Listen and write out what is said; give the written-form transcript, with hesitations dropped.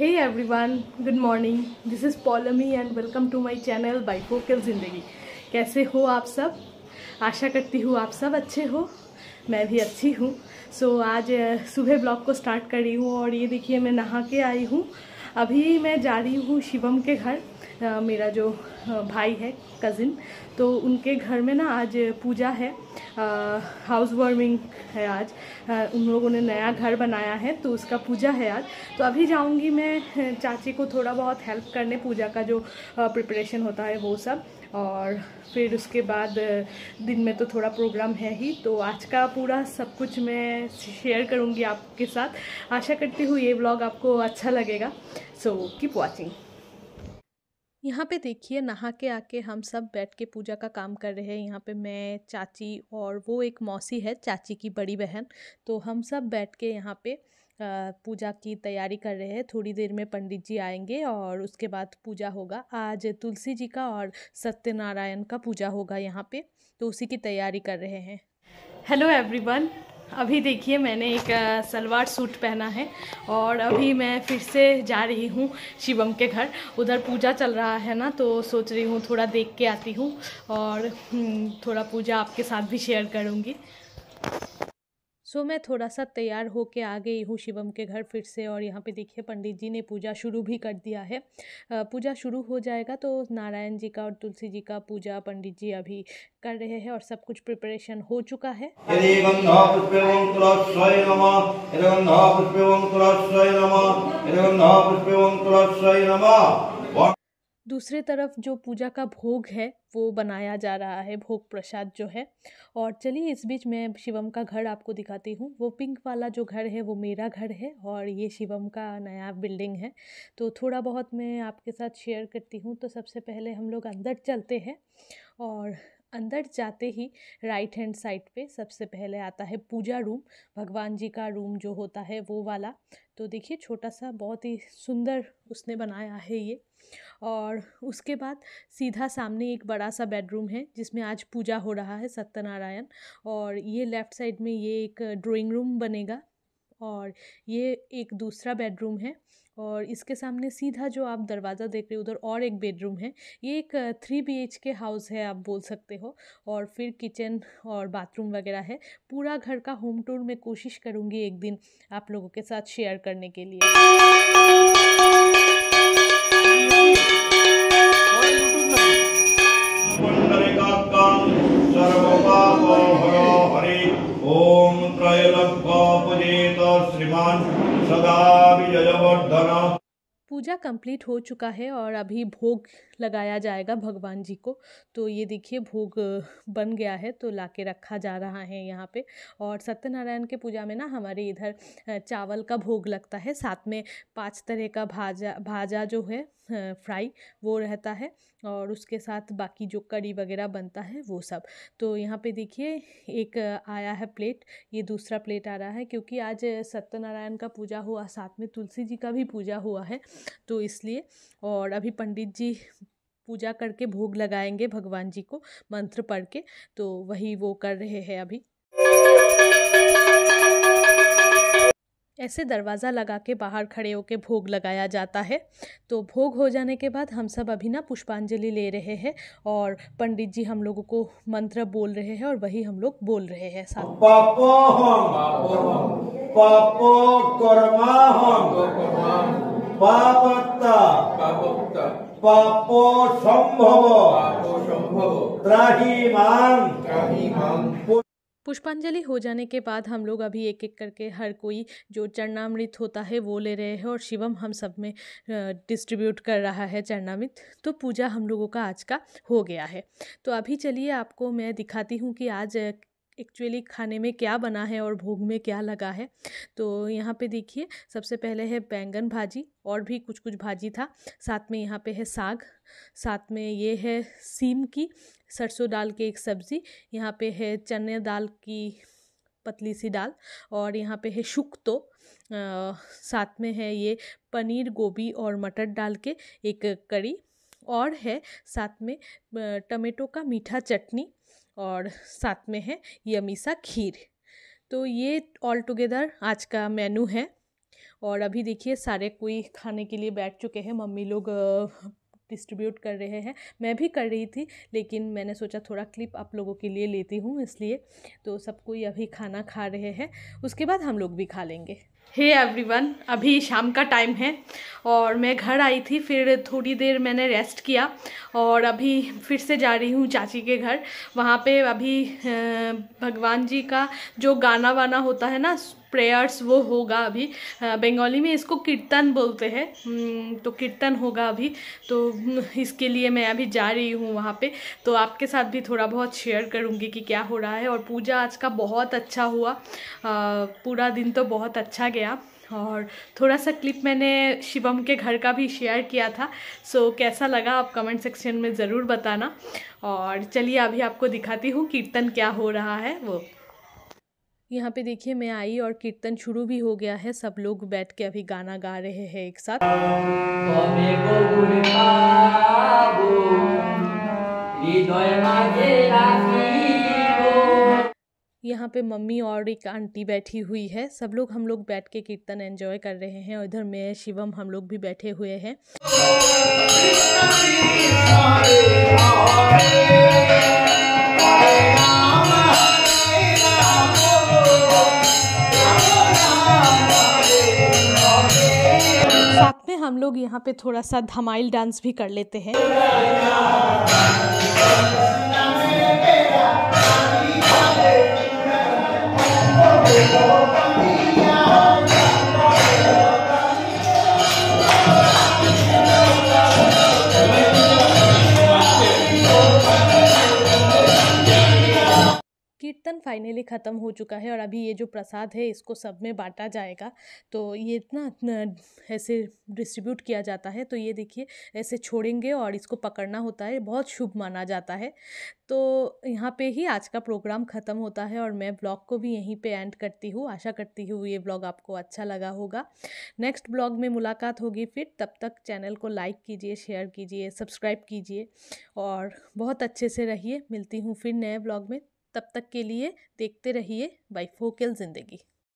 Hey everyone, good morning. This is Polmi and welcome to my channel bifocal ज़िंदगी। कैसे हो आप सब? आशा करती हूँ आप सब अच्छे हो। मैं भी अच्छी हूँ। सो आज सुबह ब्लॉग को स्टार्ट कर रही हूँ और ये देखिए मैं नहा के आई हूँ। अभी मैं जा रही हूँ शिवम के घर। मेरा जो भाई है कज़िन, तो उनके घर में ना आज पूजा है, हाउस वार्मिंग है आज। उन लोगों ने नया घर बनाया है तो उसका पूजा है आज। तो अभी जाऊंगी मैं चाची को थोड़ा बहुत हेल्प करने, पूजा का जो प्रिपरेशन होता है वो सब। और फिर उसके बाद दिन में तो थोड़ा प्रोग्राम है ही, तो आज का पूरा सब कुछ मैं शेयर करूंगी आपके साथ। आशा करती हूँ ये व्लॉग आपको अच्छा लगेगा। So keep watching. यहाँ पे देखिए नहा के आके हम सब बैठ के पूजा का काम कर रहे हैं। यहाँ पे मैं, चाची और वो एक मौसी है चाची की बड़ी बहन, तो हम सब बैठ के यहाँ पे पूजा की तैयारी कर रहे हैं। थोड़ी देर में पंडित जी आएंगे और उसके बाद पूजा होगा। आज तुलसी जी का और सत्यनारायण का पूजा होगा यहाँ पे, तो उसी की तैयारी कर रहे हैं। हेलो एवरीवन, अभी देखिए मैंने एक सलवार सूट पहना है और अभी मैं फिर से जा रही हूँ शिवम के घर। उधर पूजा चल रहा है ना, तो सोच रही हूँ थोड़ा देख के आती हूँ और थोड़ा पूजा आपके साथ भी शेयर करूँगी। सो मैं थोड़ा सा तैयार होके आ गई हूँ शिवम के घर फिर से। और यहाँ पे देखिए पंडित जी ने पूजा शुरू भी कर दिया है। पूजा शुरू हो जाएगा तो नारायण जी का और तुलसी जी का पूजा पंडित जी अभी कर रहे हैं और सब कुछ प्रिपरेशन हो चुका है। दूसरी तरफ जो पूजा का भोग है वो बनाया जा रहा है, भोग प्रसाद जो है। और चलिए इस बीच मैं शिवम का घर आपको दिखाती हूँ। वो पिंक वाला जो घर है वो मेरा घर है और ये शिवम का नया बिल्डिंग है, तो थोड़ा बहुत मैं आपके साथ शेयर करती हूँ। तो सबसे पहले हम लोग अंदर चलते हैं और अंदर जाते ही राइट हैंड साइड पे सबसे पहले आता है पूजा रूम, भगवान जी का रूम जो होता है वो वाला। तो देखिए छोटा सा बहुत ही सुंदर उसने बनाया है ये। और उसके बाद सीधा सामने एक बड़ा सा बेडरूम है जिसमें आज पूजा हो रहा है सत्यनारायण। और ये लेफ़्ट साइड में ये एक ड्राइंग रूम बनेगा और ये एक दूसरा बेडरूम है। और इसके सामने सीधा जो आप दरवाज़ा देख रहे हो उधर और एक बेडरूम है। ये एक 3 BHK हाउस है आप बोल सकते हो। और फिर किचन और बाथरूम वगैरह है। पूरा घर का होम टूर मैं कोशिश करूँगी एक दिन आप लोगों के साथ शेयर करने के लिए। पूजा कंप्लीट हो चुका है और अभी भोग लगाया जाएगा भगवान जी को। तो ये देखिए भोग बन गया है तो लाके रखा जा रहा है यहाँ पे। और सत्यनारायण के पूजा में ना हमारे इधर चावल का भोग लगता है, साथ में 5 तरह का भाजा जो है फ्राई वो रहता है और उसके साथ बाकी जो कड़ी वगैरह बनता है वो सब। तो यहाँ पे देखिए एक आया है प्लेट, ये दूसरा प्लेट आ रहा है क्योंकि आज सत्यनारायण का पूजा हुआ, साथ में तुलसी जी का भी पूजा हुआ है तो इसलिए। और अभी पंडित जी पूजा करके भोग लगाएंगे भगवान जी को मंत्र पढ़ के, तो वही वो कर रहे हैं अभी। ऐसे दरवाज़ा लगा के बाहर खड़े होके भोग लगाया जाता है। तो भोग हो जाने के बाद हम सब अभी ना पुष्पांजलि ले रहे हैं और पंडित जी हम लोगों को मंत्र बोल रहे हैं और वही हम लोग बोल रहे हैं साथ। पापो पुष्पांजलि हो जाने के बाद हम लोग अभी एक एक करके हर कोई जो चरणामृत होता है वो ले रहे हैं और शिवम हम सब में डिस्ट्रीब्यूट कर रहा है चरणामृत। तो पूजा हम लोगों का आज का हो गया है। तो अभी चलिए आपको मैं दिखाती हूँ कि आज एक्चुअली खाने में क्या बना है और भोग में क्या लगा है। तो यहाँ पे देखिए सबसे पहले है बैंगन भाजी और भी कुछ कुछ भाजी था, साथ में यहाँ पे है साग, साथ में ये है सीम की सरसों दाल की एक सब्ज़ी, यहाँ पे है चने दाल की पतली सी दाल और यहाँ पे है शुक्तो, साथ में है ये पनीर गोभी और मटर डाल के एक करी और है साथ में टमेटो का मीठा चटनी और साथ में है यमी सा खीर। तो ये ऑल टुगेदर आज का मेनू है। और अभी देखिए सारे कोई खाने के लिए बैठ चुके हैं, मम्मी लोग डिस्ट्रीब्यूट कर रहे हैं, मैं भी कर रही थी लेकिन मैंने सोचा थोड़ा क्लिप आप लोगों के लिए लेती हूँ इसलिए। तो सब कोई अभी खाना खा रहे हैं, उसके बाद हम लोग भी खा लेंगे। हे एवरीवन, अभी शाम का टाइम है और मैं घर आई थी, फिर थोड़ी देर मैंने रेस्ट किया और अभी फिर से जा रही हूँ चाची के घर। वहाँ पे अभी भगवान जी का जो गाना वाना होता है ना, प्रेयर्स, वो होगा अभी। बंगाली में इसको कीर्तन बोलते हैं, तो कीर्तन होगा अभी, तो इसके लिए मैं अभी जा रही हूँ वहाँ पे। तो आपके साथ भी थोड़ा बहुत शेयर करूँगी कि क्या हो रहा है। और पूजा आज का बहुत अच्छा हुआ, पूरा दिन तो बहुत अच्छा गया। और थोड़ा सा क्लिप मैंने शिवम के घर का भी शेयर किया था, सो कैसा लगा आप कमेंट सेक्शन में ज़रूर बताना। और चलिए अभी आपको दिखाती हूँ कीर्तन क्या हो रहा है वो। यहाँ पे देखिए मैं आई और कीर्तन शुरू भी हो गया है, सब लोग बैठ के अभी गाना गा रहे हैं एक साथ। यहाँ पे मम्मी और एक आंटी बैठी हुई है, सब लोग हम लोग बैठ के कीर्तन एंजॉय कर रहे हैं। और इधर मैं शिवम हम लोग भी बैठे हुए हैं। साथ में हम लोग यहाँ पे थोड़ा सा धमाइल डांस भी कर लेते हैं। कीर्तन फाइनली ख़त्म हो चुका है और अभी ये जो प्रसाद है इसको सब में बांटा जाएगा। तो ये इतना ऐसे डिस्ट्रीब्यूट किया जाता है, तो ये देखिए ऐसे छोड़ेंगे और इसको पकड़ना होता है, बहुत शुभ माना जाता है। तो यहाँ पे ही आज का प्रोग्राम ख़त्म होता है और मैं ब्लॉग को भी यहीं पे एंड करती हूँ। आशा करती हूँ ये ब्लॉग आपको अच्छा लगा होगा। नेक्स्ट ब्लॉग में मुलाकात होगी फिर, तब तक चैनल को लाइक कीजिए, शेयर कीजिए, सब्सक्राइब कीजिए और बहुत अच्छे से रहिए। मिलती हूँ फिर नए ब्लॉग में, तब तक के लिए देखते रहिए बाइफोकल ज़िंदगी।